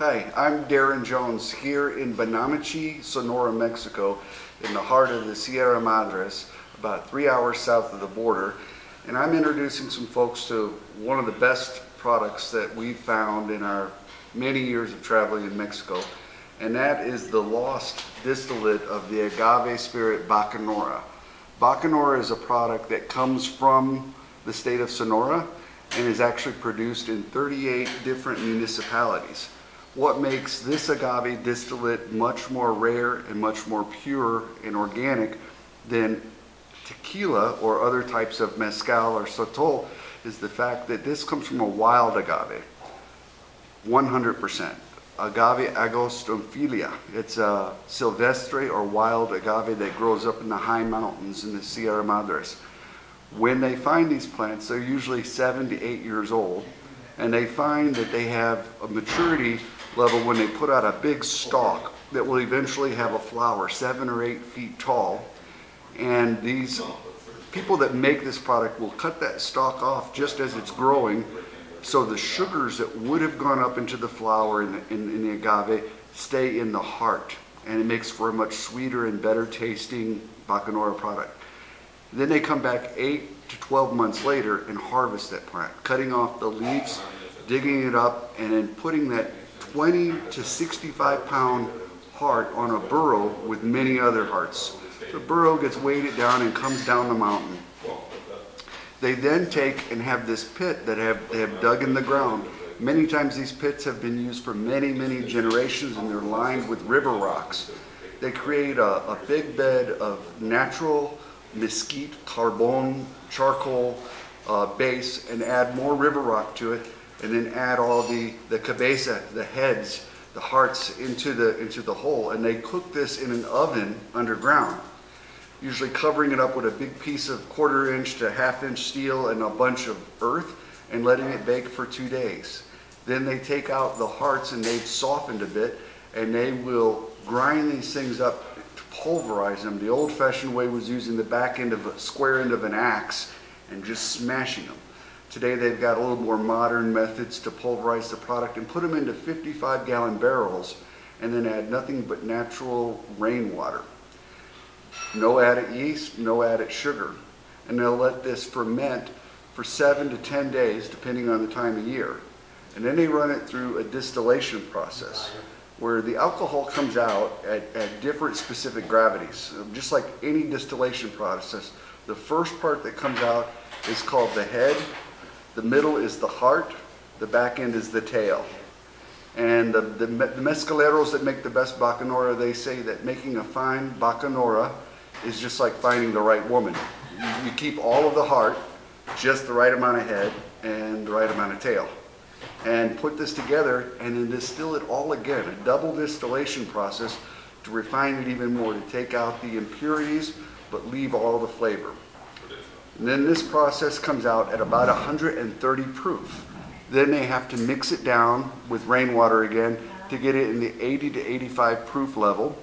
Hi, I'm Darrin Jones here in Banamichi, Sonora, Mexico, in the heart of the Sierra Madres, about 3 hours south of the border, and I'm introducing some folks to one of the best products that we've found in our many years of traveling in Mexico, and that is the lost distillate of the agave spirit Bacanora. Bacanora is a product that comes from the state of Sonora and is actually produced in 38 different municipalities. What makes this agave distillate much more rare and much more pure and organic than tequila or other types of mezcal or sotol is the fact that this comes from a wild agave, 100%. Agave Agostomphilia. It's a silvestre or wild agave that grows up in the high mountains in the Sierra Madres. When they find these plants, they're usually 7 to 8 years old, and they find that they have a maturity level when they put out a big stalk that will eventually have a flower 7 or 8 feet tall. And these people that make this product will cut that stalk off just as it's growing, so the sugars that would have gone up into the flower in the agave stay in the heart, and it makes for a much sweeter and better tasting Bacanora product. Then they come back 8 to 12 months later and harvest that plant, cutting off the leaves, digging it up, and then putting that 20 to 65 pound heart on a burro with many other hearts. The burro gets weighted down and comes down the mountain. They then take and have this pit that they have dug in the ground. Many times these pits have been used for many, many generations, and they're lined with river rocks. They create a big bed of natural mesquite, carbon, charcoal base, and add more river rock to it, and then add all the cabeza, the heads, the hearts into the hole, and they cook this in an oven underground, usually covering it up with a big piece of 1/4 inch to 1/2 inch steel and a bunch of earth, and letting it bake for 2 days. Then they take out the hearts, and they've softened a bit, and they will grind these things up to pulverize them. The old-fashioned way was using the back end of a square end of an axe and just smashing them. Today they've got a little more modern methods to pulverize the product and put them into 55-gallon barrels, and then add nothing but natural rainwater. No added yeast, no added sugar. And they'll let this ferment for 7 to 10 days, depending on the time of year. And then they run it through a distillation process where the alcohol comes out at different specific gravities. Just like any distillation process, the first part that comes out is called the head, the middle is the heart, the back end is the tail. And the mezcaleros that make the best Bacanora, they say that making a fine Bacanora is just like finding the right woman. You keep all of the heart, just the right amount of head, and the right amount of tail. And put this together and then distill it all again, a double distillation process to refine it even more, to take out the impurities but leave all the flavor. And then this process comes out at about 130 proof. Then they have to mix it down with rainwater again to get it in the 80 to 85 proof level.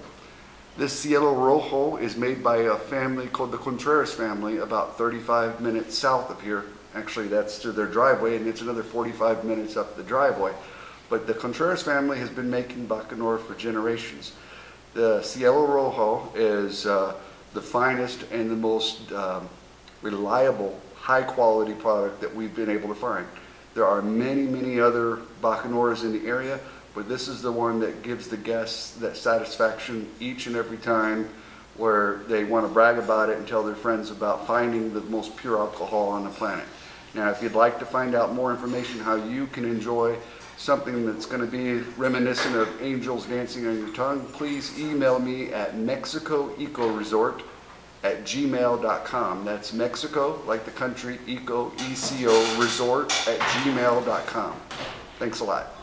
This Cielo Rojo is made by a family called the Contreras family, about 35 minutes south of here. Actually, that's through their driveway, and it's another 45 minutes up the driveway. But the Contreras family has been making Bacanora for generations. The Cielo Rojo is the finest and the most reliable, high-quality product that we've been able to find. There are many, many other Bacanoras in the area, but this is the one that gives the guests that satisfaction each and every time, where they want to brag about it and tell their friends about finding the most pure alcohol on the planet. Now, if you'd like to find out more information how you can enjoy something that's going to be reminiscent of angels dancing on your tongue, please email me at mexicoecoresort@gmail.com. That's Mexico, like the country, eco, ECO, resort, @gmail.com. Thanks a lot.